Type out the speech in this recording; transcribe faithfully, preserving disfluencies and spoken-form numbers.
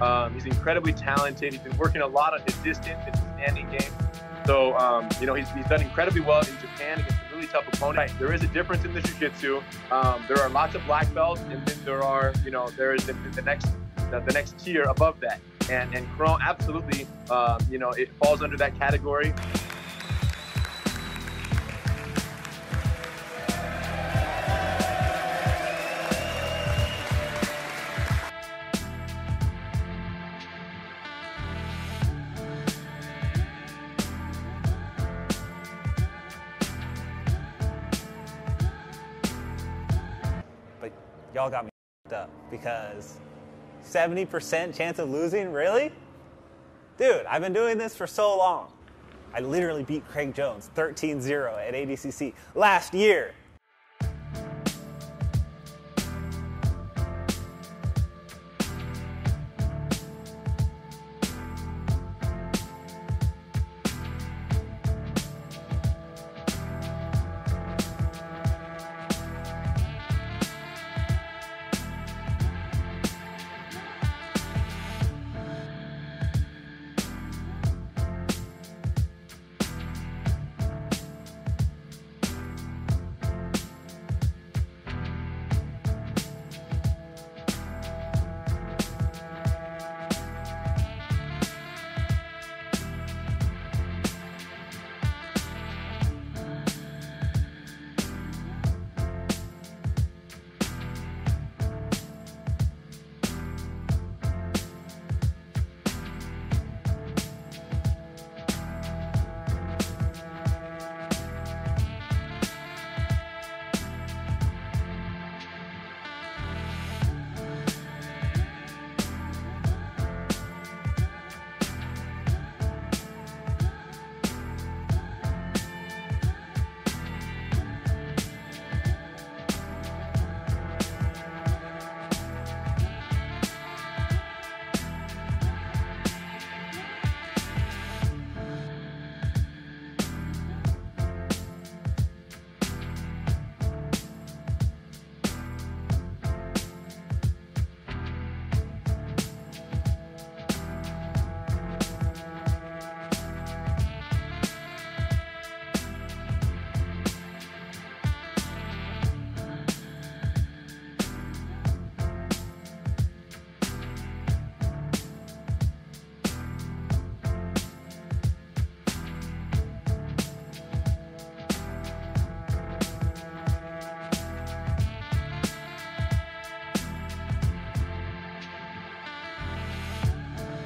Um, he's incredibly talented. He's been working a lot on his distance and his standing game. So, um, you know, he's, he's done incredibly well in Japan against a really tough opponent. Right. There is a difference in the jiu-jitsu. Um, there are lots of black belts, and then there are, you know, there is the, the next the, the next tier above that. And, and Kron absolutely, uh, you know, it falls under that category. Y'all got me f***ed up because seventy percent chance of losing, really? Dude, I've been doing this for so long. I literally beat Craig Jones thirteen zero at A D C C last year.